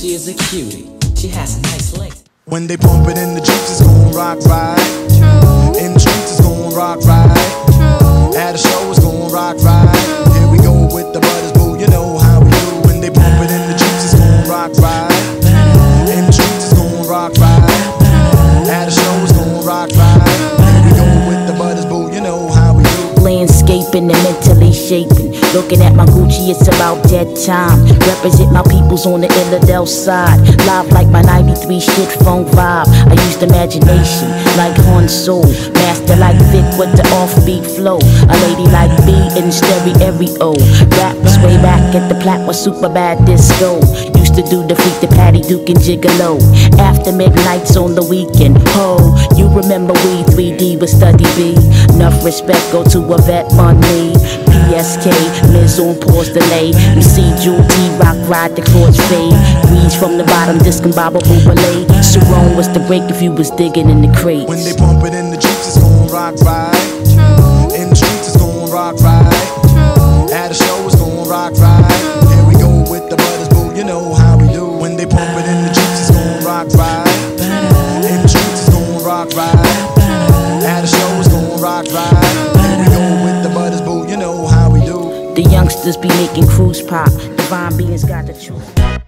She is a cutie, she has a nice leg. When they pump it in the jeeps, it's gon' rock right. True. In the streets, it's gon' rock right. True. At a show, it's gon' rock right. True. Here we go with the butters, boo, you know how we do. When they pump it in the jeeps, it's gon' rock right. In the streets, it's gon' rock right. At a show, it's gon' rock right. Here we go with the butters, boo, you know how we do. Landscaping and mentally shaping. Looking at my Gucci, it's about dead time. Represent my peoples on the Illidale side. Live like my 93 shit phone vibe. I used imagination like Honsoul. Master like Vic with the offbeat flow. A lady like B in stereo. Raps way back at the plat was super bad disco. Used to do the freak to Patty Duke and Gigolo. After midnights on the weekend. Oh, you remember we 3D with Study B. Enough respect go to a vet on me. PSK, Miz on pause delay. You see Jewel T-Rock ride the chords fade. Reads from the bottom, discombobble belay. Sharon was the break if you was digging in the crates. When they bump it in the jeeps, it's gon' rock right. True. In the streets, it's gon' rock right. True. At a show, it's gon' rock right. True. Here we go with the brothers, boo, you know how we do. When they bump it in the jeeps, it's gon' rock right. True. In the streets, it's gon' rock right. True. At a show, it's gon' rock right. The youngsters be making cruise pop. Divine Beings got the truth.